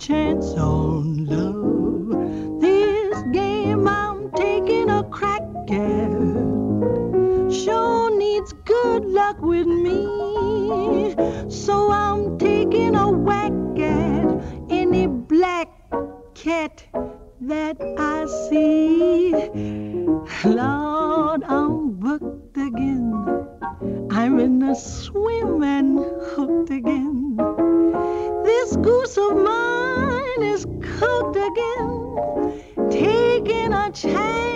chance on love. This game I'm taking a crack at sure needs good luck with me, so I'm taking a whack at any black cat that I see. Lord, I'm booked again, I'm in a swim and hooked again. This goose of mine is cooked again, taking a chance.